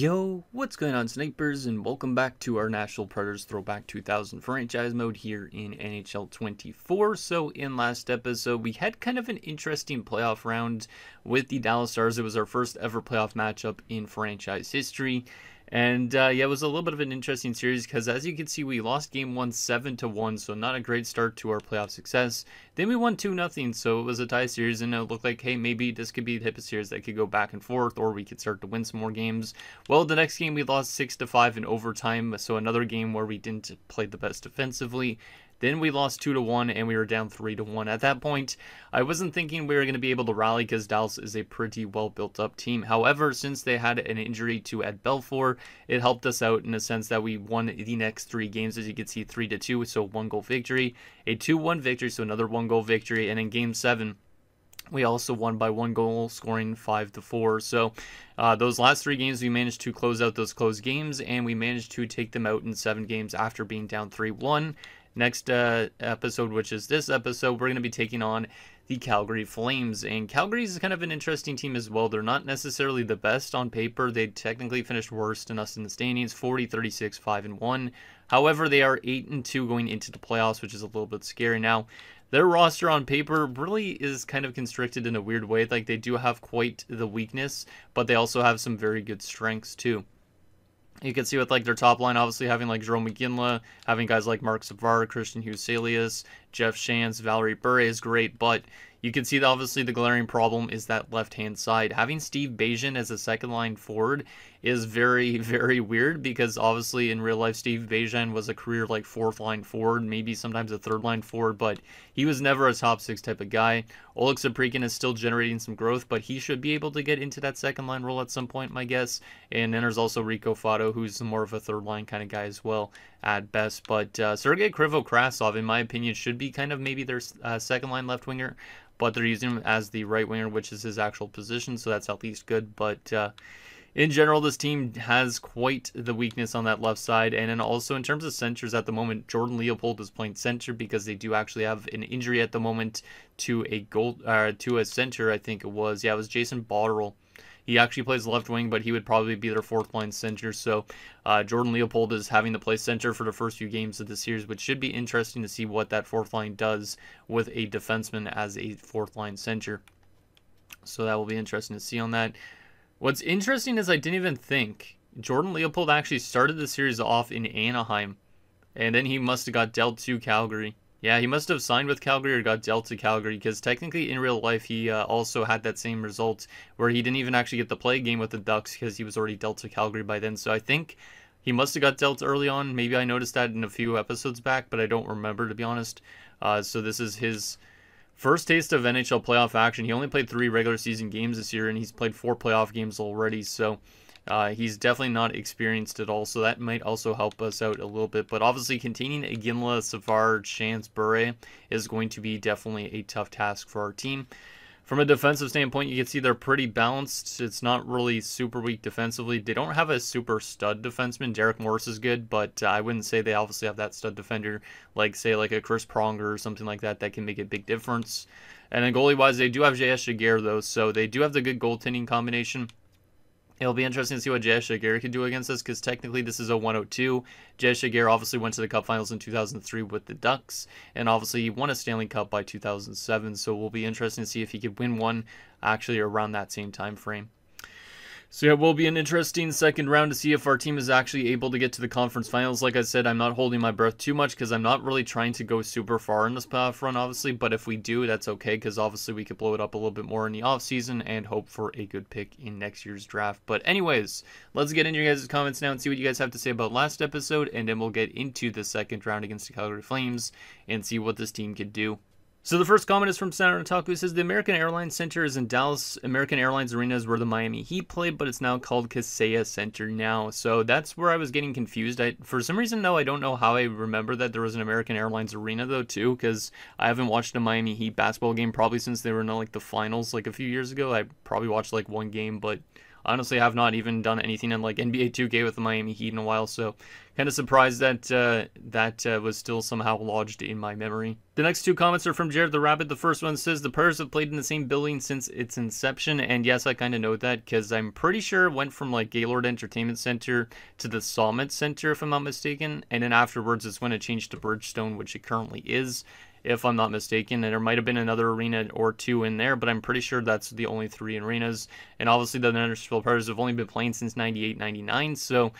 Yo, what's going on, snipers, and welcome back to our Nashville Predators Throwback 2000 franchise mode here in NHL 24. So in last episode, we had kind of an interesting playoff round with the Dallas Stars. It was our first ever playoff matchup in franchise history. And yeah, it was a little bit of an interesting series because, as you can see, we lost game 1 7-1, so not a great start to our playoff success. Then we won 2-0, so it was a tie series, and it looked like, hey, maybe this could be the type of series that could go back and forth, or we could start to win some more games. Well, the next game we lost 6-5 in overtime, so another game where we didn't play the best defensively. Then we lost 2-1, and we were down 3-1. At that point, I wasn't thinking we were going to be able to rally because Dallas is a pretty well-built-up team. However, since they had an injury to Ed Belfour, it helped us out in the sense that we won the next three games, as you can see, 3-2, so one-goal victory, a 2-1 victory, so another one-goal victory, and in Game 7, we also won by one goal, scoring 5-4. So those last three games, we managed to close out those close games, and we managed to take them out in 7 games after being down 3-1. Next episode, which is this episode, we're going to be taking on the Calgary Flames. And Calgary is kind of an interesting team as well. They're not necessarily the best on paper. They technically finished worse than us in the standings, 40-36, 5-1. However, they are 8-2 going into the playoffs, which is a little bit scary. Now, their roster on paper really is kind of constricted in a weird way. Like, they do have quite the weakness, but they also have some very good strengths too. You can see with, like, their top line, obviously having, like, Jarome Iginla, having guys like Mark Savard, Kristian Huselius, Jeff Shantz, Valeri Bure is great, but you can see that obviously the glaring problem is that left-hand side. Having Steve Bégin as a second-line forward is very, very weird because obviously in real life Steve Bégin was a career, like, fourth-line forward, maybe sometimes a third-line forward, but he was never a top-six type of guy. Oleg Saprykin is still generating some growth, but he should be able to get into that second-line role at some point, my guess. And then there's also Rico Fado, who's more of a third-line kind of guy as well at best. But Sergei Krivokrasov, in my opinion, should be kind of maybe their second-line left-winger, but they're using him as the right-winger, which is his actual position, so that's at least good. But in general, this team has quite the weakness on that left side. And then also in terms of centers at the moment, Jordan Leopold is playing center because they do actually have an injury at the moment to a center, I think it was. Yeah, it was Jason Botterill. He actually plays left wing, but he would probably be their fourth-line center. So Jordan Leopold is having to play center for the first few games of the series, which should be interesting to see what that fourth-line does with a defenseman as a fourth-line center. So that will be interesting to see on that. What's interesting is I didn't even think Jordan Leopold actually started the series off in Anaheim, and then he must have got dealt to Calgary. Yeah, he must have signed with Calgary or got dealt to Calgary because technically in real life he also had that same result where he didn't even actually get to play a game with the Ducks because he was already dealt to Calgary by then. So I think he must have got dealt early on. Maybe I noticed that in a few episodes back, but I don't remember, to be honest. So this is his first taste of NHL playoff action. He only played 3 regular season games this year, and he's played 4 playoff games already. So he's definitely not experienced at all, so that might also help us out a little bit. But obviously, containing Iginla, Savard, Shantz, Bure is going to be definitely a tough task for our team. From a defensive standpoint, you can see they're pretty balanced. It's not really super weak defensively. They don't have a super stud defenseman. Derek Morris is good, but I wouldn't say they obviously have that stud defender, like, say, like a Chris Pronger or something like that, that can make a big difference. And then goalie-wise, they do have J.S. Giguere, though, so they do have the good goaltending combination. It'll be interesting to see what J.S. Giguere can do against us because technically this is a 102. J.S. Giguere obviously went to the Cup Finals in 2003 with the Ducks, and obviously he won a Stanley Cup by 2007, so it will be interesting to see if he could win one actually around that same time frame. So yeah, it will be an interesting second round to see if our team is actually able to get to the conference finals. Like I said, I'm not holding my breath too much because I'm not really trying to go super far in this playoff run, obviously. But if we do, that's okay because obviously we could blow it up a little bit more in the offseason and hope for a good pick in next year's draft. But anyways, let's get into your guys' comments now and see what you guys have to say about last episode. And then we'll get into the second round against the Calgary Flames and see what this team could do. So the first comment is from Sanataku. It says, the American Airlines Center is in Dallas. American Airlines Arena is where the Miami Heat played, but it's now called Kaseya Center now. So that's where I was getting confused. For some reason, though, I don't know how I remember that there was an American Airlines Arena, though, too, because I haven't watched a Miami Heat basketball game probably since they were in, like, the finals, like, a few years ago. I probably watched, like, one game, but honestly have not even done anything in like NBA 2K with the Miami Heat in a while, so kind of surprised that that was still somehow lodged in my memory. The next two comments are from Jared the Rabbit. The first one says, the Spurs have played in the same building since its inception, and yes, I kind of know that because I'm pretty sure it went from like Gaylord Entertainment Center to the Summit Center, if I'm not mistaken, and then afterwards it's when it changed to Bridgestone, which it currently is, if I'm not mistaken, and there might have been another arena or two in there, but I'm pretty sure that's the only three arenas. And obviously the Nashville Predators have only been playing since 98-99, so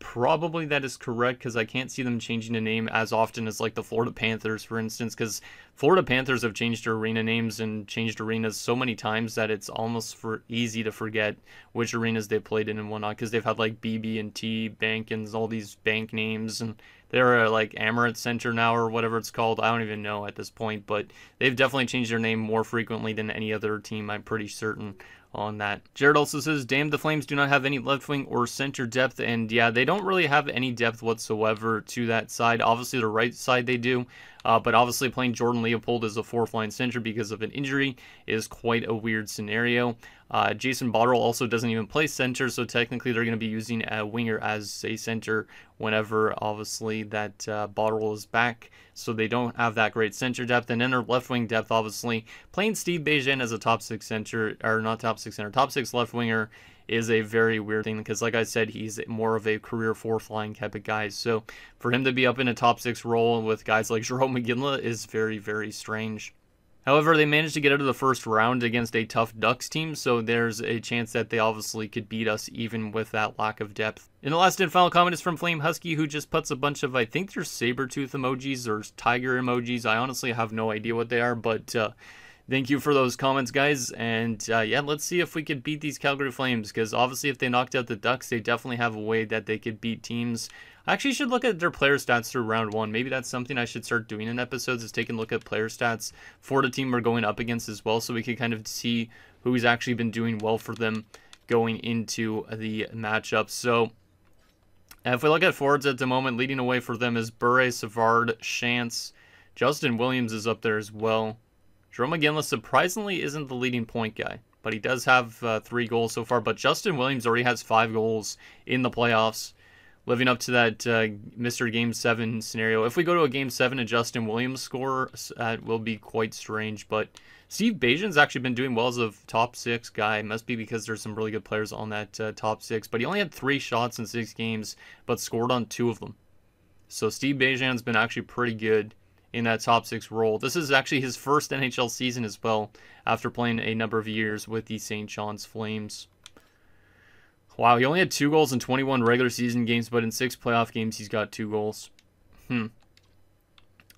probably that is correct, because I can't see them changing the name as often as like the Florida Panthers, for instance, because Florida Panthers have changed their arena names and changed arenas so many times that it's almost easy to forget which arenas they played in and whatnot, because they've had like BB&T, Bankins, all these bank names, and they're like Emirates Center now or whatever it's called. I don't even know at this point, but they've definitely changed their name more frequently than any other team, I'm pretty certain on that. Jared also says, damn, the Flames do not have any left wing or center depth, and yeah, they don't really have any depth whatsoever to that side. Obviously the right side they do, but obviously playing Jordan Leopold as a fourth line center because of an injury is quite a weird scenario. Jason Botterill also doesn't even play center, so technically they're going to be using a winger as a center whenever, obviously, that Botterill is back. So they don't have that great center depth. And then their left wing depth, obviously, playing Steve Bégin as a top six center, or not top six center, top six left winger is a very weird thing, because like I said, he's more of a career fourth line type of guy. So for him to be up in a top six role with guys like Jarome Iginla is very, very strange. However, they managed to get out of the first round against a tough Ducks team, so there's a chance that they obviously could beat us even with that lack of depth. And the last and final comment is from Flame Husky, who just puts a bunch of, I think they're saber-tooth emojis or tiger emojis. I honestly have no idea what they are, but thank you for those comments, guys. And yeah, let's see if we could beat these Calgary Flames, because obviously if they knocked out the Ducks, they definitely have a way that they could beat teams. I actually should look at their player stats through round one. Maybe that's something I should start doing in episodes, is taking a look at player stats for the team we're going up against as well, so we can kind of see who's actually been doing well for them going into the matchup. So if we look at forwards at the moment, leading away for them is Bure, Savard, Shantz. Justin Williams is up there as well. Jarome Iginla surprisingly isn't the leading point guy, but he does have 3 goals so far. But Justin Williams already has 5 goals in the playoffs, living up to that Mr. Game 7 scenario. If we go to a Game 7 and Justin Williams score, that will be quite strange. But Steve Bégin's actually been doing well as a top 6 guy. It must be because there's some really good players on that top 6. But he only had 3 shots in 6 games, but scored on 2 of them. So Steve Bégin's been actually pretty good in that top 6 role. This is actually his first NHL season as well, after playing a number of years with the St. John's Flames. Wow, he only had 2 goals in 21 regular season games, but in 6 playoff games, he's got 2 goals.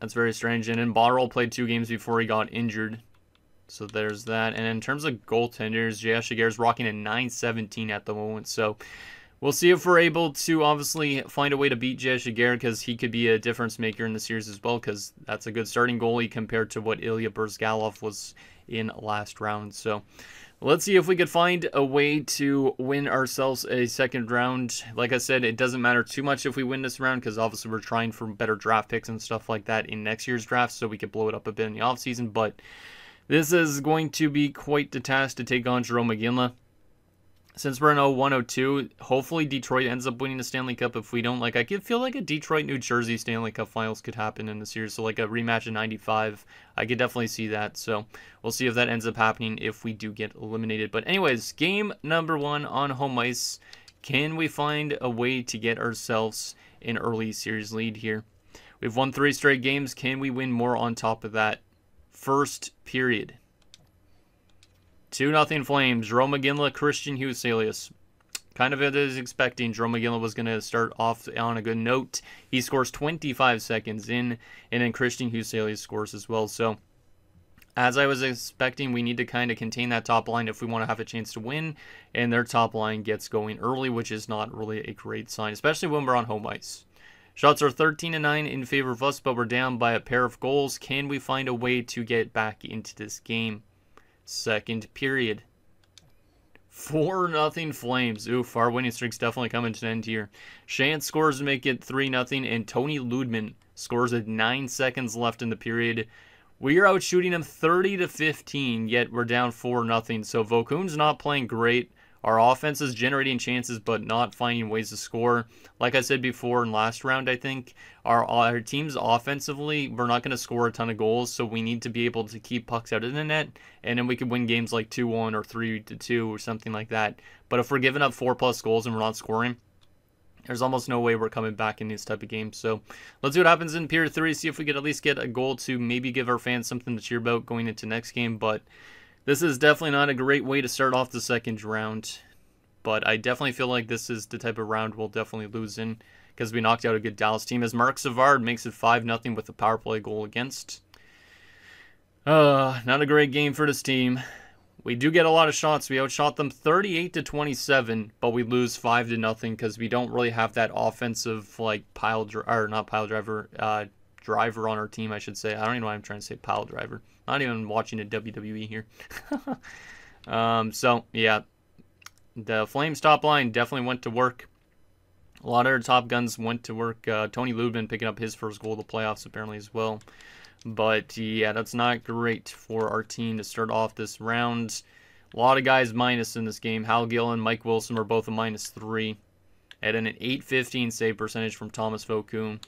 That's very strange. And then Botterill played 2 games before he got injured. So there's that. And in terms of goaltenders, J.S. Giguere is rocking a 9.17 at the moment. So we'll see if we're able to obviously find a way to beat J.S. Giguere, because he could be a difference maker in the series as well, because that's a good starting goalie compared to what Ilya Brizgalov was in last round. So let's see if we could find a way to win ourselves a second round. Like I said, it doesn't matter too much if we win this round, because obviously we're trying for better draft picks and stuff like that in next year's draft, so we could blow it up a bit in the offseason. But this is going to be quite the task to take on Jarome Iginla. Since we're in 01-02, hopefully Detroit ends up winning the Stanley Cup. If we don't, like, I could feel like a Detroit-New Jersey Stanley Cup Finals could happen in the series. So, like, a rematch in 95, I could definitely see that. So, we'll see if that ends up happening if we do get eliminated. But anyways, game number 1 on home ice. Can we find a way to get ourselves an early series lead here? We've won 3 straight games. Can we win more on top of that? First period. 2-0 Flames. Jarome Iginla, Kristian Huselius. Kind of as expecting, Jarome Iginla was going to start off on a good note. He scores 25 seconds in, and then Kristian Huselius scores as well. So, as I was expecting, we need to kind of contain that top line if we want to have a chance to win, and their top line gets going early, which is not really a great sign, especially when we're on home ice. Shots are 13-9 in favor of us, but we're down by a pair of goals. Can we find a way to get back into this game? Second period. 4-0 Flames. Oof, our winning streak's definitely coming to an end here. Shantz scores to make it 3-0, and Tony Ludman scores at 9 seconds left in the period. We are out shooting him 30-15, yet we're down 4-0. So Vokoun's not playing great. Our offense is generating chances but not finding ways to score. Like I said before in last round, I think our teams offensively, we're not going to score a ton of goals, so we need to be able to keep pucks out of the net, and then we could win games like 2-1 or 3-2 or something like that. But if we're giving up 4-plus goals and we're not scoring, there's almost no way we're coming back in these type of games. So let's see what happens in period 3, see if we could at least get a goal to maybe give our fans something to cheer about going into next game. But this is definitely not a great way to start off the second round, but I definitely feel like this is the type of round we'll definitely lose in, because we knocked out a good Dallas team, as Mark Savard makes it 5-0 with a power play goal against. Not a great game for this team. We do get a lot of shots. We outshot them 38-27, but we lose 5-0 because we don't really have that offensive, like, driver on our team, I should say. I don't even know why I'm trying to say pile driver. Not even watching a WWE here. So, yeah. The Flames top line definitely went to work. A lot of our top guns went to work. Tony Ludman picking up his first goal of the playoffs apparently as well. But, yeah, that's not great for our team to start off this round. A lot of guys minus in this game. Hal Gill and Mike Wilson are both a -3. And then an 8.15 save percentage from Tomas Vokoun.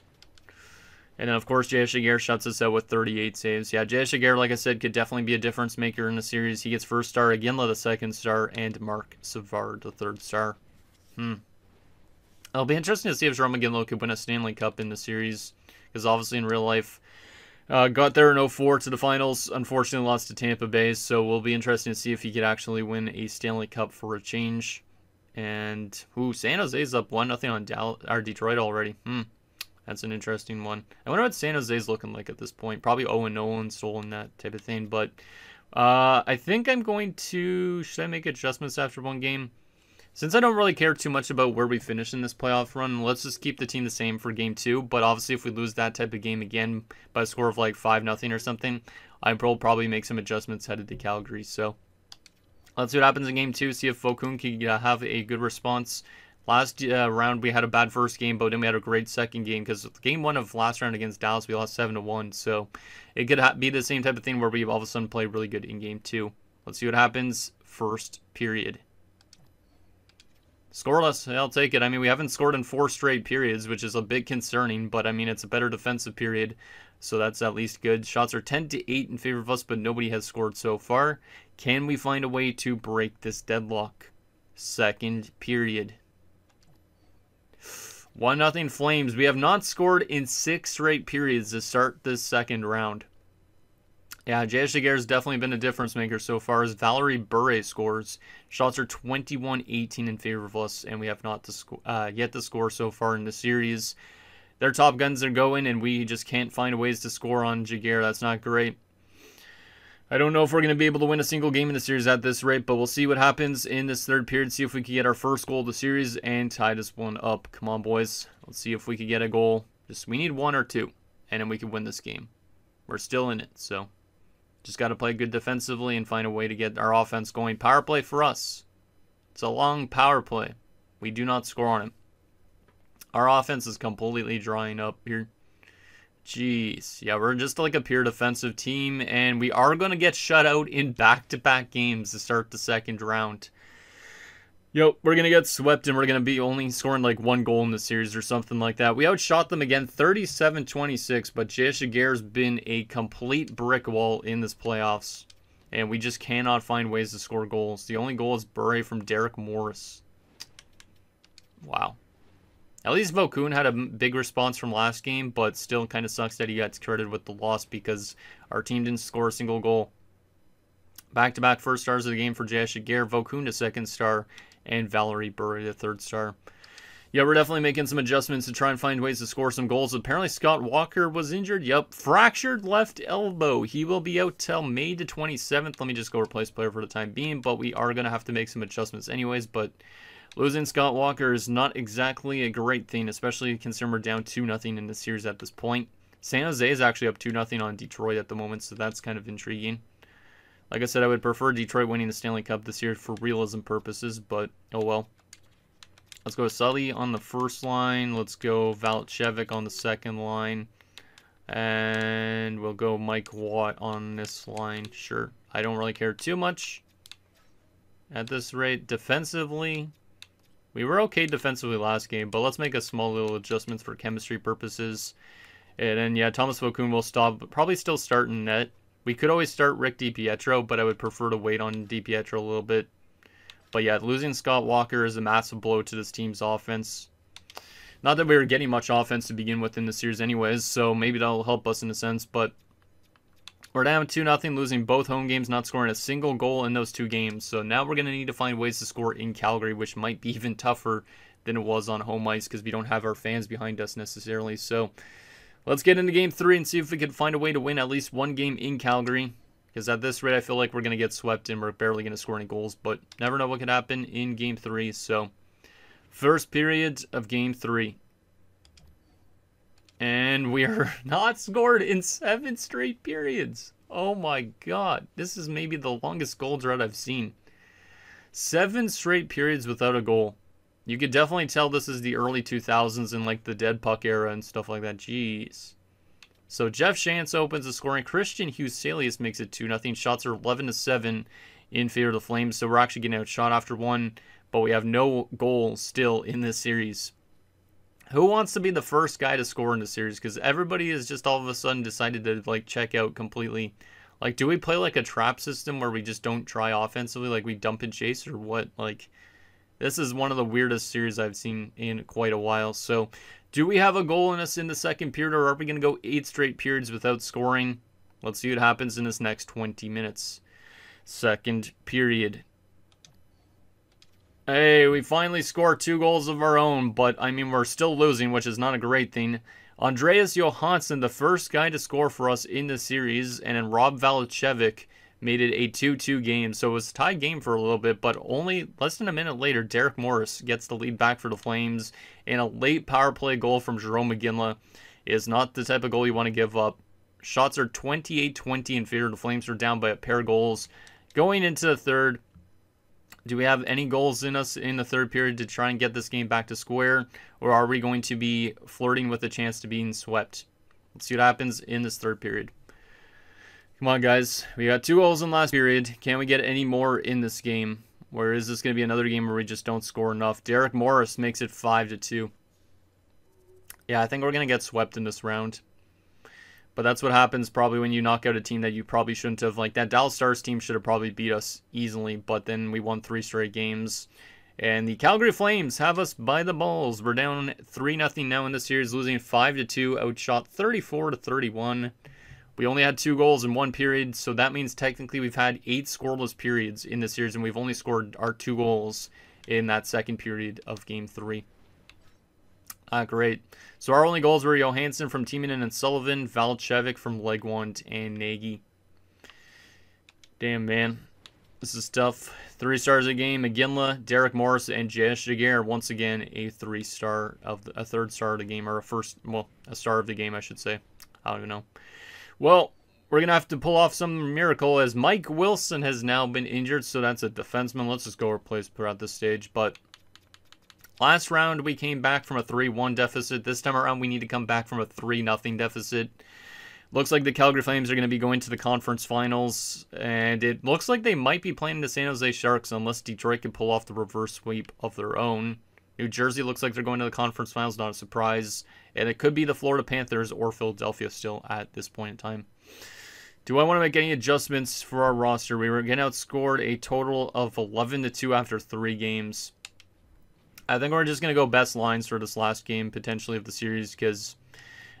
And then, of course, J.S. Giguere shuts us out with 38 saves. Yeah, J.S. Giguere, like I said, could definitely be a difference maker in the series. He gets first star, Iginla the second star, and Mark Savard the third star. It'll be interesting to see if Jarome Iginla could win a Stanley Cup in the series, because obviously in real life, got there in 04 to the finals, unfortunately lost to Tampa Bay, so we'll be interesting to see if he could actually win a Stanley Cup for a change. And, ooh, San Jose's up 1-0 on Detroit already. That's an interesting one. I wonder what San Jose's looking like at this point. Probably 0-0 and stolen, that type of thing. But I think I'm going to... Should I make adjustments after one game? Since I don't really care too much about where we finish in this playoff run, let's just keep the team the same for game 2. But obviously if we lose that type of game again by a score of like 5-0 or something, I will probably make some adjustments headed to Calgary. So let's see what happens in game 2. See if Vokoun can have a good response. Last round, we had a bad first game, but then we had a great second game, because game 1 of last round against Dallas, we lost 7-1. So it could be the same type of thing where we all of a sudden play really good in game 2. Let's see what happens first period. Scoreless, I'll take it. I mean, we haven't scored in 4 straight periods, which is a bit concerning, but I mean, it's a better defensive period, so that's at least good. Shots are 10-8 in favor of us, but nobody has scored so far. Can we find a way to break this deadlock? Second period. 1-0 Flames. We have not scored in 6 straight periods to start this second round. Yeah, J.S. Giguere's definitely been a difference maker so far, as Valeri Bure scores. Shots are 21-18 in favor of us, and we have not yet to score so far in the series. Their top guns are going, and we just can't find ways to score on Giguere. That's not great. I don't know if we're going to be able to win a single game in the series at this rate, but we'll see what happens in this third period, see if we can get our first goal of the series and tie this one up. Come on, boys. Let's see if we can get a goal. Just, we need 1 or 2, and then we can win this game. We're still in it, so just got to play good defensively and find a way to get our offense going. Power play for us. It's a long power play. We do not score on it. Our offense is completely drying up here. Jeez. Yeah, we're just like a pure defensive team, and we are going to get shut out in back-to-back games to start the second round. Yo, we're going to get swept, and we're going to be only scoring like 1 goal in the series or something like that. We outshot them again 37-26, but J.S. Giguere's been a complete brick wall in this playoffs, and we just cannot find ways to score goals. The only goal is Bure from Derek Morris. Wow. At least Vokoun had a big response from last game, but still kind of sucks that he got credited with the loss because our team didn't score a single goal. Back-to-back first stars of the game for J.S. Giguere, Vokoun the second star, and Valeri Bure the third star. Yeah, we're definitely making some adjustments to try and find ways to score some goals. Apparently Scott Walker was injured. Yep, fractured left elbow. He will be out till May the 27th. Let me just go replace player for the time being, but we are going to have to make some adjustments anyways, but losing Scott Walker is not exactly a great thing, especially considering we're down 2-0 in the series at this point. San Jose is actually up 2-0 on Detroit at the moment, so that's kind of intriguing. Like I said, I would prefer Detroit winning the Stanley Cup this year for realism purposes, but oh well. Let's go Sully on the first line. Let's go Valicevic on the second line. And we'll go Mike Watt on this line. Sure, I don't really care too much. at this rate. Defensively, we were okay defensively last game, but let's make a small little adjustments for chemistry purposes. And then, yeah, Tomas Vokoun will stop, but probably still start in net. We could always start Rick DiPietro, but I would prefer to wait on DiPietro a little bit. But yeah, losing Scott Walker is a massive blow to this team's offense. Not that we were getting much offense to begin with in the series anyways, so maybe that'll help us in a sense, but we're down 2-0, losing both home games, not scoring a single goal in those two games. So now we're going to need to find ways to score in Calgary, which might be even tougher than it was on home ice because we don't have our fans behind us necessarily. So let's get into game three and see if we can find a way to win at least one game in Calgary, because at this rate, I feel like we're going to get swept and we're barely going to score any goals, but never know what could happen in game three. So first period of game three. And we are not scored in 7 straight periods. Oh my god. This is maybe the longest goal drought I've seen. 7 straight periods without a goal. You could definitely tell this is the early 2000s and like the dead puck era and stuff like that. Jeez. So Jeff Shantz opens the scoring. Kristian Huselius makes it 2-0. Shots are 11-7 in favor of the Flames. So we're actually getting outshot after one. But we have no goal still in this series. Who wants to be the first guy to score in the series? Because everybody has just all of a sudden decided to like check out completely. Like, do we play like a trap system where we just don't try offensively? Like we dump and chase or what? Like, this is one of the weirdest series I've seen in quite a while. So do we have a goal in us in the second period, or are we going to go 8 straight periods without scoring? Let's see what happens in this next 20 minutes. Second period. Hey, we finally scored 2 goals of our own, but I mean, we're still losing, which is not a great thing. Andreas Johansson, the first guy to score for us in the series, and then Rob Valicevic made it a 2-2 game. So it was a tied game for a little bit, but only less than a minute later, Derek Morris gets the lead back for the Flames, and a late power play goal from Jarome Iginla is not the type of goal you want to give up. Shots are 28-20 in favor. The Flames are down by a pair of goals going into the third. Do we have any goals in us in the third period to try and get this game back to square? Or are we going to be flirting with a chance to being swept? Let's see what happens in this third period. Come on, guys. We got 2 goals in the last period. Can we get any more in this game? Or is this going to be another game where we just don't score enough? Derek Morris makes it 5-2. Yeah, I think we're going to get swept in this round. But that's what happens probably when you knock out a team that you probably shouldn't have. Like, that Dallas Stars team should have probably beat us easily, but then we won 3 straight games. And the Calgary Flames have us by the balls. We're down 3-0 now in this series, losing 5-2, outshot 34-31. We only had 2 goals in one period, so that means technically we've had 8 scoreless periods in this series, and we've only scored our 2 goals in that second period of Game 3. Great. So our only goals were Johansson from Tiemann and Sullivan, Valicevic from Legwand and Nagy. Damn, man. This is tough. 3 stars a game. Iginla, Derek Morris, and J.S. Giguere. Once again, a 3-star of the, a 3rd star of the game, or a first, well, a star of the game, I should say. I don't even know. Well, we're going to have to pull off some miracle as Mike Wilson has now been injured, so that's a defenseman. Let's just go replace her at this stage, but last round, we came back from a 3-1 deficit. This time around, we need to come back from a 3-0 deficit. Looks like the Calgary Flames are going to be going to the conference finals, and it looks like they might be playing the San Jose Sharks unless Detroit can pull off the reverse sweep of their own. New Jersey looks like they're going to the conference finals, not a surprise, and it could be the Florida Panthers or Philadelphia still at this point in time. Do I want to make any adjustments for our roster? We were getting outscored a total of 11-2 after 3 games. I think we're just going to go best lines for this last game, potentially, of the series, because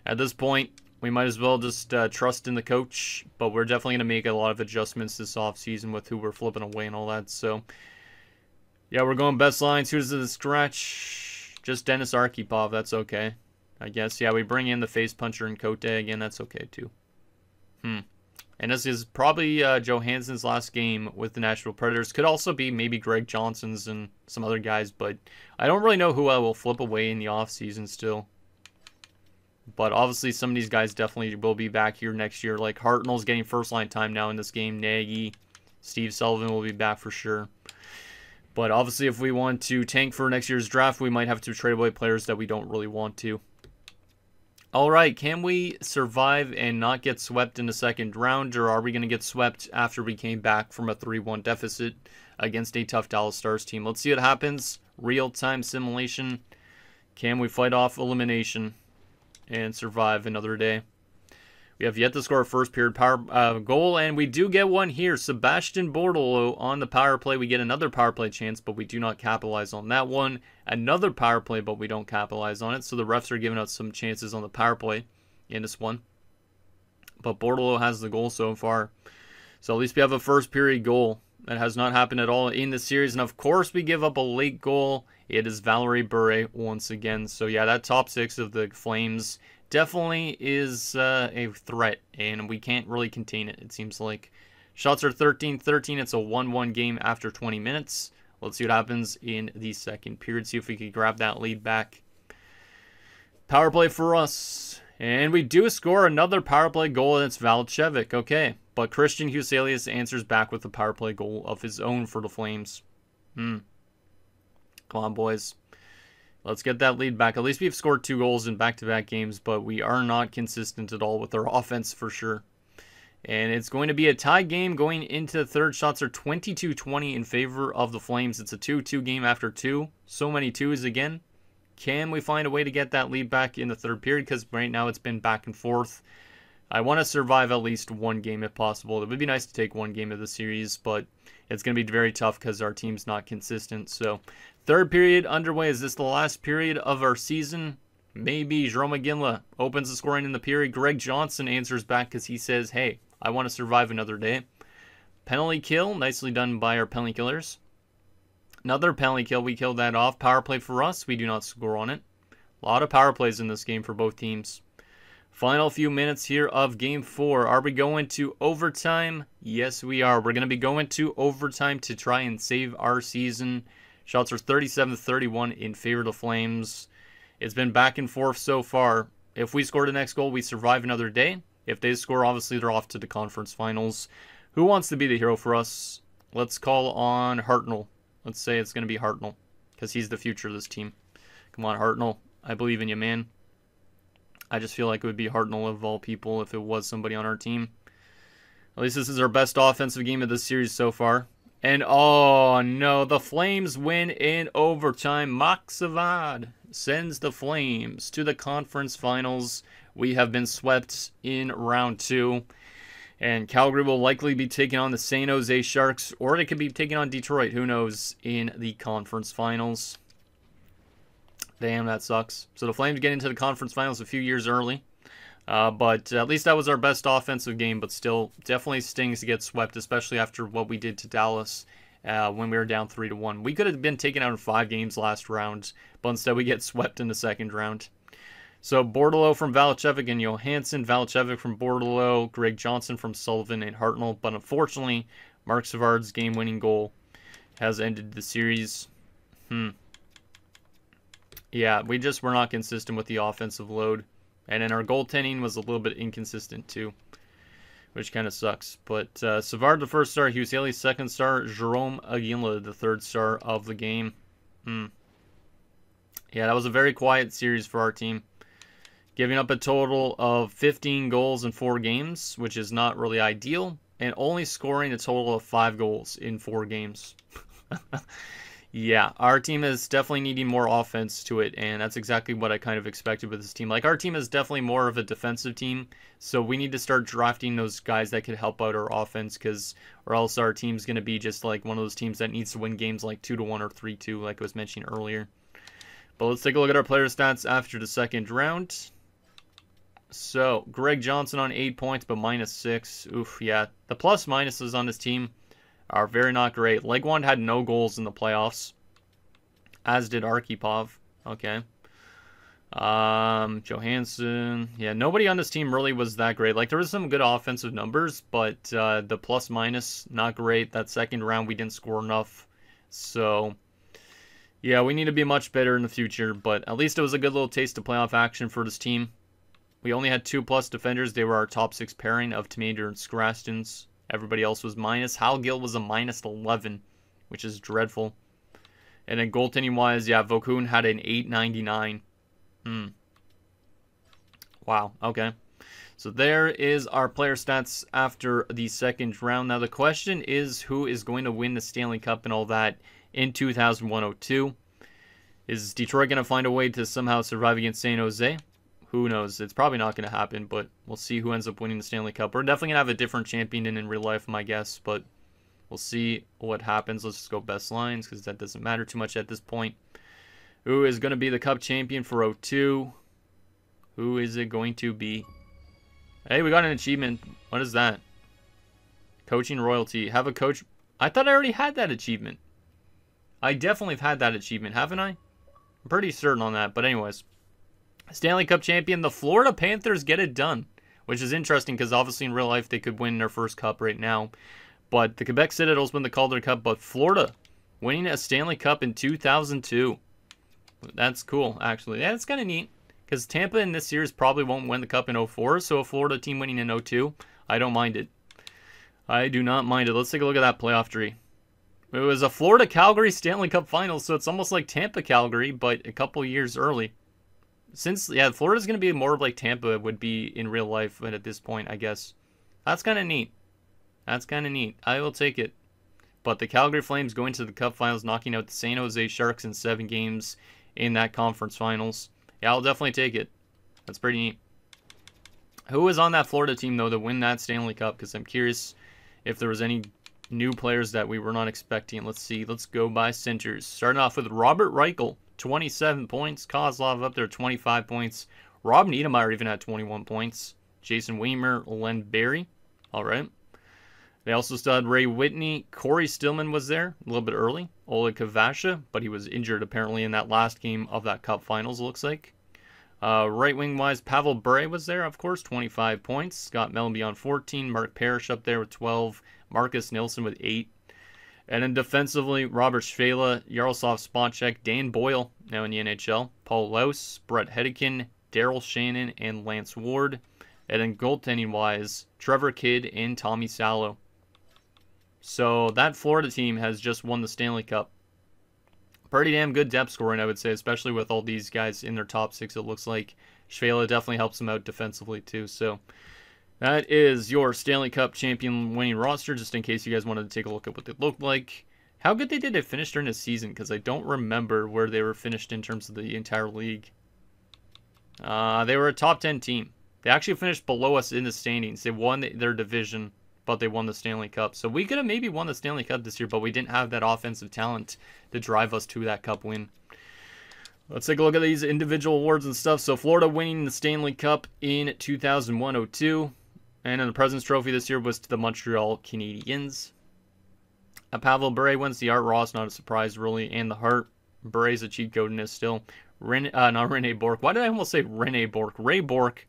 at this point, we might as well just trust in the coach, but we're definitely going to make a lot of adjustments this offseason with who we're flipping away and all that, so yeah, we're going best lines. Who's in the scratch? Just Dennis Arkhipov, that's okay, I guess. Yeah, we bring in the face puncher and Cote again, that's okay, too. And this is probably Johansson's last game with the Nashville Predators. Could also be maybe Greg Johnson's and some other guys, but I don't really know who I will flip away in the offseason still. But obviously some of these guys definitely will be back here next year. Like Hartnell's getting first-line time now in this game. Nagy, Steve Sullivan will be back for sure. But obviously if we want to tank for next year's draft, we might have to trade away players that we don't really want to. All right, can we survive and not get swept in the second round, or are we going to get swept after we came back from a 3-1 deficit against a tough Dallas Stars team? Let's see what happens. Real-time simulation. Can we fight off elimination and survive another day? We have yet to score a first-period power goal, and we do get one here. Sebastien Bordeleau on the power play. We get another power play chance, but we do not capitalize on that one. Another power play, but we don't capitalize on it. So the refs are giving us some chances on the power play in this one. But Bordeleau has the goal so far. So at least we have a first-period goal. That has not happened at all in the series. And of course, we give up a late goal. It is Valeri Bure once again. So yeah, that top six of the Flames definitely is a threat, and we can't really contain it, it seems like. Shots are 13-13. It's a 1-1 game after 20 minutes. Let's see what happens in the second period. See if we can grab that lead back. Power play for us. And we do score another power play goal, and it's Valicevic. Okay. But Kristian Huselius answers back with a power play goal of his own for the Flames. Come on, boys. Let's get that lead back. At least we've scored 2 goals in back-to-back games, but we are not consistent at all with our offense for sure. And it's going to be a tie game going into the third. Shots are 22-20 in favor of the Flames. It's a 2-2 game after 2. So many 2s again. Can we find a way to get that lead back in the third period? Because right now it's been back and forth. I want to survive at least 1 game if possible. It would be nice to take 1 game of the series, but it's going to be very tough because our team's not consistent. So, third period underway. Is this the last period of our season? Maybe. Jarome Iginla opens the scoring in the period. Greg Johnson answers back because he says, hey, I want to survive another day. Penalty kill. Nicely done by our penalty killers. Another penalty kill. We killed that off. Power play for us. We do not score on it. A lot of power plays in this game for both teams. Final few minutes here of Game 4. Are we going to overtime? Yes, we are. We're going to be going to overtime to try and save our season. Shots are 37-31 in favor of the Flames. It's been back and forth so far. If we score the next goal, we survive another day. If they score, obviously they're off to the conference finals. Who wants to be the hero for us? Let's call on Hartnell. Let's say it's going to be Hartnell because he's the future of this team. Come on, Hartnell. I believe in you, man. I just feel like it would be Hartnell of all people if it was somebody on our team. At least this is our best offensive game of the series so far. And oh no, the Flames win in overtime. Mark Savard sends the Flames to the conference finals. We have been swept in round 2. And Calgary will likely be taking on the San Jose Sharks, or they could be taking on Detroit, who knows, in the conference finals. Damn, that sucks. So the Flames get into the conference finals a few years early. But at least that was our best offensive game. But still, definitely stings to get swept, especially after what we did to Dallas when we were down 3-1. We could have been taken out in 5 games last round, but instead we get swept in the second round. So Bordeleau from Valicevic and Johansson, Valicevic from Bordeleau, Greg Johnson from Sullivan and Hartnell. But unfortunately, Mark Savard's game-winning goal has ended the series. Yeah, we just were not consistent with the offensive load. And then our goaltending was a little bit inconsistent too, which kind of sucks. But Savard, the first star, Huselius, second star, Jarome Iginla, the third star of the game. Yeah, that was a very quiet series for our team. Giving up a total of 15 goals in 4 games, which is not really ideal. And only scoring a total of 5 goals in 4 games. Yeah, our team is definitely needing more offense to it, and that's exactly what I kind of expected with this team. Like, our team is definitely more of a defensive team, so we need to start drafting those guys that could help out our offense, because or else our team's going to be just like one of those teams that needs to win games like 2-1 or 3-2, like I was mentioning earlier. But let's take a look at our player stats after the second round. So, Greg Johnson on 8 points, but -6. Oof, yeah. The plus-minuses on this team are very not great. Legwand had no goals in the playoffs, as did Arkhipov. Okay. Johansson. Yeah, nobody on this team really was that great. Like, there was some good offensive numbers, but the plus-minus, not great. That second round, we didn't score enough. So, yeah, we need to be much better in the future, but at least it was a good little taste of playoff action for this team. We only had 2+ defenders. They were our top 6 pairing of Tomander and Skrastins. Everybody else was minus. Hal Gill was a -11, which is dreadful. And then goaltending-wise, yeah, Vokoun had an 8.99. Wow, okay. So there is our player stats after the second round. Now the question is who is going to win the Stanley Cup and all that in 2102? Is Detroit going to find a way to somehow survive against San Jose? Who knows? It's probably not going to happen, but we'll see who ends up winning the Stanley Cup. We're definitely going to have a different champion in real life, my guess, but we'll see what happens. Let's just go best lines because that doesn't matter too much at this point. Who is going to be the Cup champion for 02? Who is it going to be? Hey, we got an achievement. What is that? Coaching royalty. Have a coach. I thought I already had that achievement. I definitely have had that achievement, haven't I? I'm pretty certain on that. But anyways, Stanley Cup champion, the Florida Panthers get it done, which is interesting because obviously in real life they could win their first cup right now. But the Quebec Citadels win the Calder Cup, but Florida winning a Stanley Cup in 2002. That's cool, actually. Yeah, that's kind of neat. Because Tampa in this series probably won't win the Cup in 04, so a Florida team winning in 02, I don't mind it. I do not mind it. Let's take a look at that playoff tree. It was a Florida-Calgary Stanley Cup Finals, so it's almost like Tampa-Calgary, but a couple years early. Since, yeah, Florida's going to be more like Tampa would be in real life, but at this point, I guess. That's kind of neat. That's kind of neat. I will take it. But the Calgary Flames going to the Cup Finals, knocking out the San Jose Sharks in 7 games in that conference finals. Yeah, I'll definitely take it. That's pretty neat. Who was on that Florida team, though, to win that Stanley Cup? Because I'm curious if there was any new players that we were not expecting. Let's see. Let's go by centers. Starting off with Robert Reichel, 27 points. Kozlov up there, 25 points. Rob Niedermeyer even had 21 points. Jason Weimer, Len Barry. All right. They also still had Ray Whitney. Corey Stillman was there a little bit early. Oleg Kavasha, but he was injured apparently in that last game of that Cup Finals, it looks like. Right wing-wise, Pavel Bure was there, of course, 25 points. Scott Mellenby on 14. Mark Parrish up there with 12. Marcus Nilsson with 8. And then defensively, Robert Shvela, Jaroslav Spacek, Dan Boyle, now in the NHL. Paul Laus, Brett Hedekin, Daryl Shannon, and Lance Ward. And then goaltending-wise, Trevor Kidd and Tommy Salo. So that Florida team has just won the Stanley Cup. Pretty damn good depth scoring, I would say, especially with all these guys in their top 6, it looks like. Shvela definitely helps them out defensively, too. So that is your Stanley Cup champion winning roster, just in case you guys wanted to take a look at what they looked like. How good did they finish during the season? Because I don't remember where they were finished in terms of the entire league. They were a top 10 team. They actually finished below us in the standings. They won their division, but they won the Stanley Cup. So we could have maybe won the Stanley Cup this year, but we didn't have that offensive talent to drive us to that Cup win. Let's take a look at these individual awards and stuff. So Florida winning the Stanley Cup in 2001-02. And in the President's Trophy this year was to the Montreal Canadiens. Pavel Bure wins the Art Ross, not a surprise really, and the Hart. Bure's a cheat code in this still. Not Rene Bourque. Why did I almost say Rene Bourque? Ray Bourque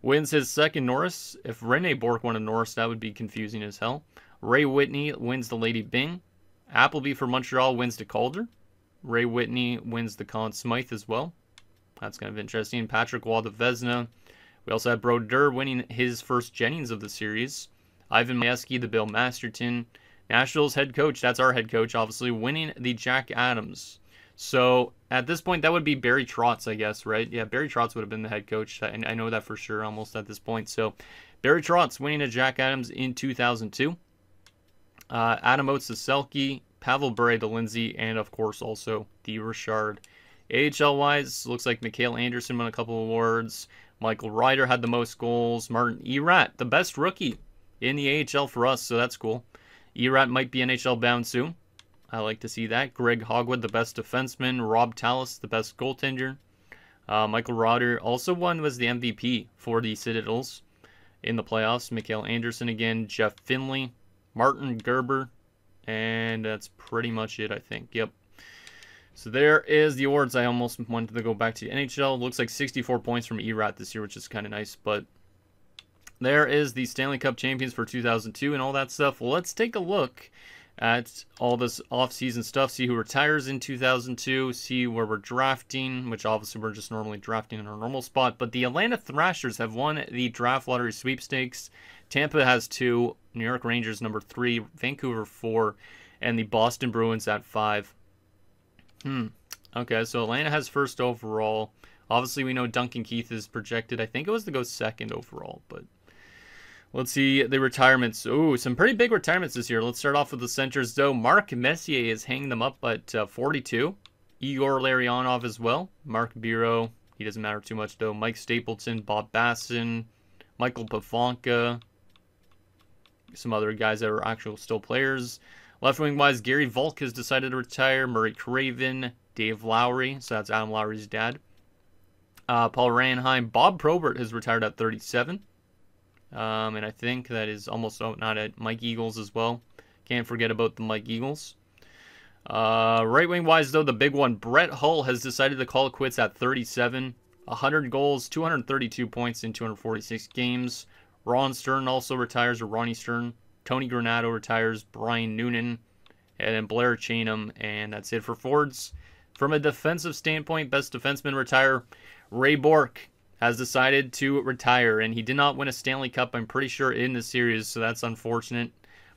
wins his second Norris. If Rene Bourque won a Norris, that would be confusing as hell. Ray Whitney wins the Lady Byng. Appleby for Montreal wins the Calder. Ray Whitney wins the Conn Smythe as well. That's kind of interesting. Patrick Waugh the Vezina. We also had Brodeur winning his first Jennings of the series. Ivan Majeski, the Bill Masterton. Nashville's head coach, that's our head coach, obviously, winning the Jack Adams. So at this point, that would be Barry Trotz, I guess, right? Yeah, Barry Trotz would have been the head coach. I know that for sure almost at this point. So Barry Trotz winning a Jack Adams in 2002. Adam Oates to Selke, Pavel Bure to Lindsay, and of course also the Richard. AHL-wise, looks like Mikael Anderson won a couple awards. Michael Ryder had the most goals. Martin Erat, the best rookie in the AHL for us, so that's cool. Erat might be NHL bound soon. I like to see that. Greg Hogwood, the best defenseman. Rob Tallis, the best goaltender. Michael Ryder also was the MVP for the Citadels in the playoffs. Mikael Anderson again. Jeff Finley. Martin Gerber. And that's pretty much it, I think. Yep. So there is the awards. I almost wanted to go back to the NHL. Looks like 64 points from Erat this year, which is kind of nice. But there is the Stanley Cup champions for 2002 and all that stuff. Let's take a look at all this off-season stuff, see who retires in 2002, see where we're drafting, which obviously we're just normally drafting in our normal spot. But the Atlanta Thrashers have won the draft lottery sweepstakes. Tampa has 2, New York Rangers #3, Vancouver 4, and the Boston Bruins at 5. Okay, so Atlanta has first overall. Obviously, we know Duncan Keith is projected, I think it was to go second overall, but let's see the retirements. Ooh, some pretty big retirements this year. Let's start off with the centers, though. Marc Messier is hanging them up at 42. Igor Larionov as well. Marc Biro, he doesn't matter too much, though. Mike Stapleton, Bob Bassin, Michael Pavanka. Some other guys that are actual still players. Left wing-wise, Gary Volk has decided to retire. Murray Craven, Dave Lowry. So that's Adam Lowry's dad. Paul Ranheim, Bob Probert has retired at 37. And I think that is almost not at Mike Eagles as well. Can't forget about the Mike Eagles. Right wing-wise, though, the big one, Brett Hull has decided to call it quits at 37. 100 goals, 232 points in 246 games. Ron Stern also retires, or Ronnie Stern. Tony Granato retires, Brian Noonan, and then Blair Chainham, and that's it for forwards. From a defensive standpoint, best defenseman retire. Ray Bourque has decided to retire, and he did not win a Stanley Cup, I'm pretty sure, in this series, so that's unfortunate.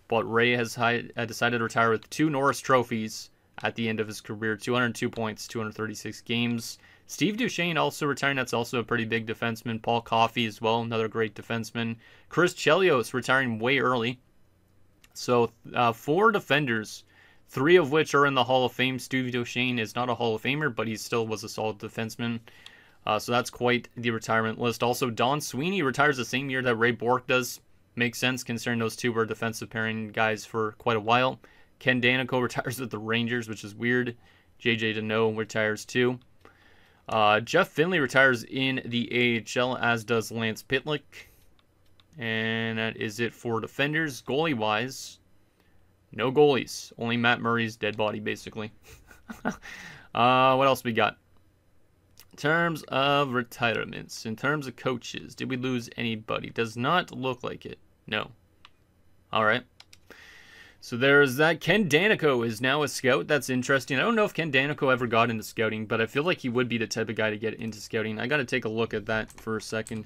But Ray has decided to retire with 2 Norris trophies at the end of his career. 202 points, 236 games. Steve Duchesne also retiring. That's also a pretty big defenseman. Paul Coffey as well, another great defenseman. Chris Chelios retiring way early. So 4 defenders, 3 of which are in the Hall of Fame. Steve Duchesne is not a Hall of Famer, but he still was a solid defenseman. So that's quite the retirement list. Also, Don Sweeney retires the same year that Ray Bourque does. Makes sense considering those two were defensive pairing guys for quite a while. Ken Danico retires with the Rangers, which is weird. JJ Deneau retires too. Jeff Finley retires in the AHL, as does Lance Pitlick. And that is it for defenders. Goalie-wise, no goalies. Only Matt Murray's dead body, basically. What else we got? In terms of retirements, in terms of coaches, did we lose anybody? Does not look like it. No. All right. So there's that. Ken Danico is now a scout. That's interesting. I don't know if Ken Danico ever got into scouting, but I feel like he would be the type of guy to get into scouting. I got to take a look at that for a second.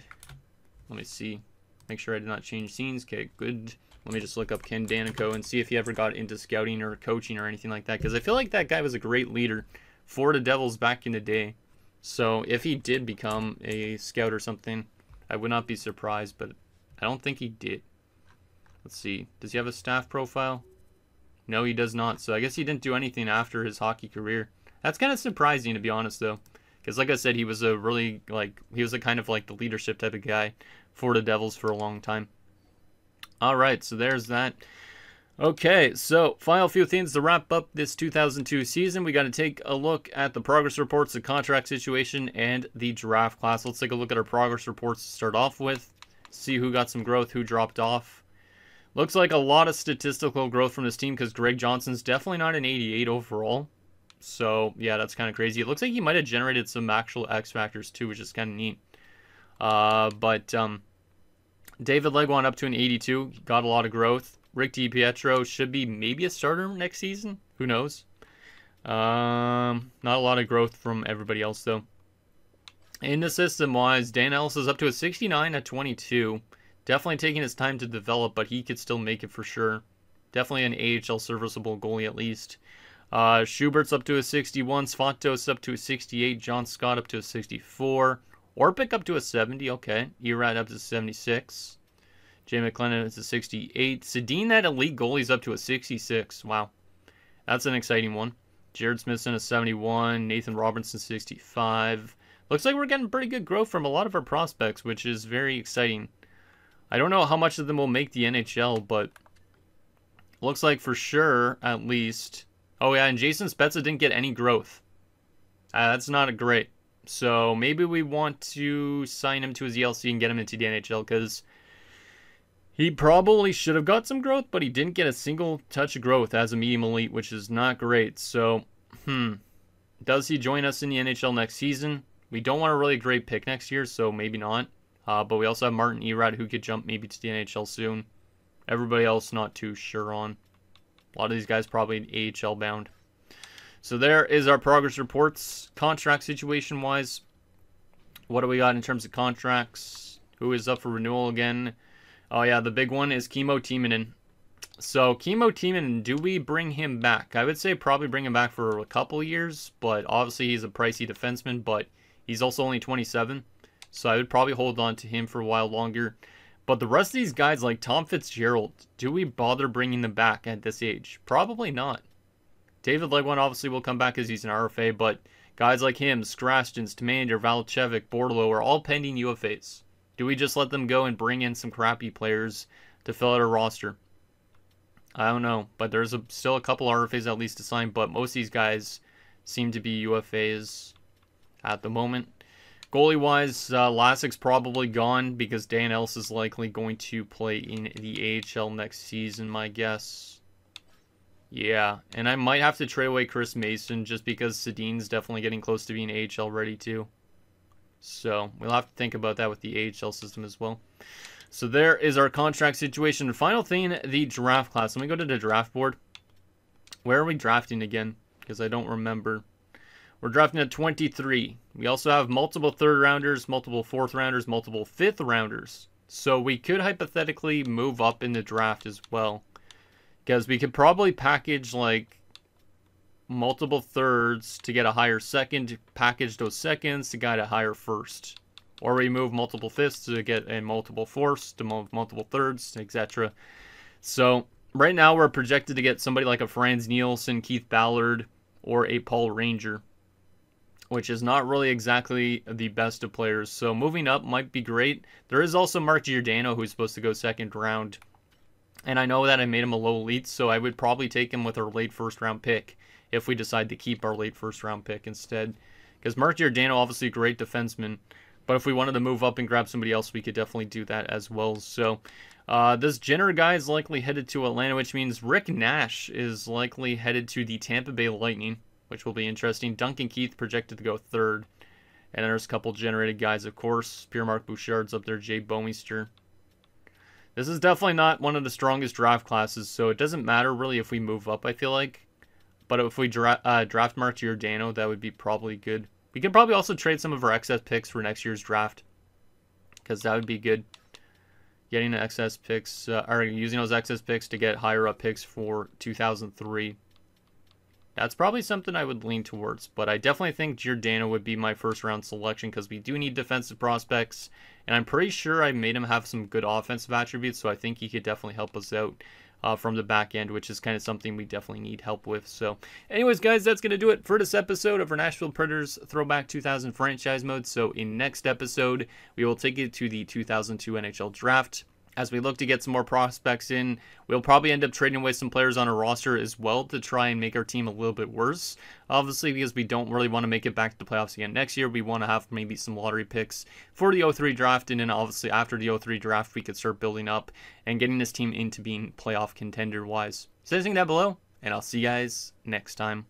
Let me see. Make sure I did not change scenes. Okay, good. Let me just look up Ken Danico and see if he ever got into scouting or coaching or anything like that, because I feel like that guy was a great leader for the Devils back in the day. So if he did become a scout or something, I would not be surprised, but I don't think he did. Let's see. Does he have a staff profile? No, he does not. So I guess he didn't do anything after his hockey career. That's kind of surprising, to be honest, though. Because like I said, he was a really, like, he was a kind of like the leadership type of guy for the Devils for a long time. All right, so there's that. Okay, so final few things to wrap up this 2002 season. We got to take a look at the progress reports, the contract situation, and the draft class. Let's take a look at our progress reports to start off with. See who got some growth, who dropped off. Looks like a lot of statistical growth from this team because Greg Johnson's definitely not an 88 overall. So, yeah, that's kind of crazy. It looks like he might have generated some actual X Factors too, which is kind of neat. David Leguan up to an 82. Got a lot of growth. Rick DiPietro should be maybe a starter next season. Who knows? Not a lot of growth from everybody else, though. In the system-wise, Dan Ellis is up to a 69 at 22. Definitely taking his time to develop, but he could still make it for sure. Definitely an AHL serviceable goalie at least. Schubert's up to a 61. Svatos up to a 68. John Scott up to a 64. Orpik up to a 70. Okay. Erat up to 76. Jay McLennan is a 68. Sedin, that elite goalie, is up to a 66. Wow. That's an exciting one. Jared Smithson, a 71. Nathan Robinson, 65. Looks like we're getting pretty good growth from a lot of our prospects, which is very exciting. I don't know how much of them will make the NHL, but looks like for sure, at least. Oh, yeah, and Jason Spezza didn't get any growth. That's not great. So maybe we want to sign him to his ELC and get him into the NHL, because he probably should have got some growth, but he didn't get a single touch of growth as a medium elite, which is not great. So, does he join us in the NHL next season? We don't want a really great pick next year, so maybe not. But we also have Martin Erat, who could jump maybe to the NHL soon. Everybody else not too sure on. A lot of these guys probably AHL bound. So there is our progress reports. Contract situation-wise, what do we got in terms of contracts? Who is up for renewal again? Oh, yeah, the big one is Kimmo Timonen. So, Kimmo Timonen, do we bring him back? I would say probably bring him back for a couple years, but obviously he's a pricey defenseman, but He's also only 27, so I would probably hold on to him for a while longer. But the rest of these guys, like Tom Fitzgerald, do we bother bringing them back at this age? Probably not. David Legwand obviously will come back as he's an RFA, but guys like him, Skrastins, Tamander, Valicevic, Bordeleau are all pending UFAs. Do we just let them go and bring in some crappy players to fill out our roster? I don't know, but there's still a couple RFAs at least to sign, but most of these guys seem to be UFAs at the moment. Goalie-wise, Lasic's probably gone because Dan Ellis is likely going to play in the AHL next season, my guess. Yeah, and I might have to trade away Chris Mason just because Sedin's definitely getting close to being AHL ready too. So we'll have to think about that with the AHL system as well. So there is our contract situation. Final thing, the draft class. Let me go to the draft board. Where are we drafting again? Because I don't remember. We're drafting at 23. We also have multiple third rounders, multiple fourth rounders, multiple fifth rounders. So we could hypothetically move up in the draft as well. Because we could probably package like multiple thirds to get a higher second, package those seconds to get a higher first. Or we move multiple fifths to get a multiple fourths, to move multiple thirds, etc. So right now we're projected to get somebody like a Franz Nielsen, Keith Ballard, or a Paul Ranger, which is not really exactly the best of players. So moving up might be great. There is also Mark Giordano, who's supposed to go second round. And I know that I made him a low elite, so I would probably take him with our late first round pick if we decide to keep our late first round pick instead. Because Mark Giordano, obviously a great defenseman, but if we wanted to move up and grab somebody else, we could definitely do that as well. So this Jenner guy is likely headed to Atlanta, which means Rick Nash is likely headed to the Tampa Bay Lightning, which will be interesting. Duncan Keith projected to go third. And there's a couple generated guys, of course. Pierre-Marc Bouchard's up there, Jay Bomeister. This is definitely not one of the strongest draft classes, so it doesn't matter really if we move up, I feel like. But if we draft Mark Giordano, that would be probably good. We could probably also trade some of our excess picks for next year's draft, because that would be good. Getting the excess picks, or using those excess picks to get higher up picks for 2003. That's probably something I would lean towards, but I definitely think Giordano would be my first round selection because we do need defensive prospects, and I'm pretty sure I made him have some good offensive attributes, so I think he could definitely help us out from the back end, which is kind of something we definitely need help with. So anyways, guys, that's going to do it for this episode of our Nashville Predators Throwback 2000 franchise mode. So in next episode, we will take it to the 2002 NHL draft. As we look to get some more prospects in, we'll probably end up trading away some players on our roster as well to try and make our team a little bit worse. Obviously, because we don't really want to make it back to the playoffs again next year, we want to have maybe some lottery picks for the 03 draft. And then obviously after the 03 draft, we could start building up and getting this team into being playoff contender-wise. So anything down below, and I'll see you guys next time.